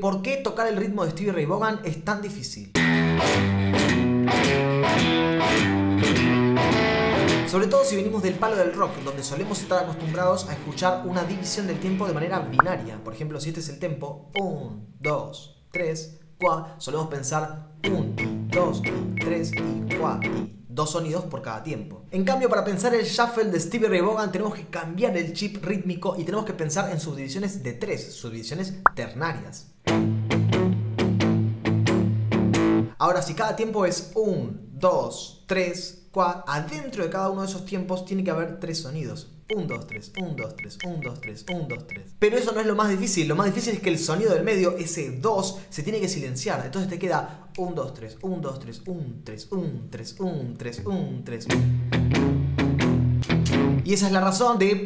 ¿Por qué tocar el ritmo de Stevie Ray Vaughan es tan difícil? Sobre todo si venimos del palo del rock, donde solemos estar acostumbrados a escuchar una división del tiempo de manera binaria. Por ejemplo, si este es el tempo, 1, 2, 3, 4, solemos pensar 1, 2, 3 y 4, y 2 sonidos por cada tiempo. En cambio, para pensar el shuffle de Stevie Ray Vaughan tenemos que cambiar el chip rítmico y tenemos que pensar en subdivisiones de 3, subdivisiones ternarias. Ahora, si cada tiempo es 1, 2, 3, 4, adentro de cada uno de esos tiempos tiene que haber 3 sonidos. 1, 2, 3, 1, 2, 3, 1, 2, 3, 1, 2, 3. Pero eso no es lo más difícil. Lo más difícil es que el sonido del medio, ese 2, se tiene que silenciar. Entonces te queda 1, 2, 3, 1, 2, 3, 1, 3, 1, 3, 1, 3, 1, 3. Y esa es la razón de...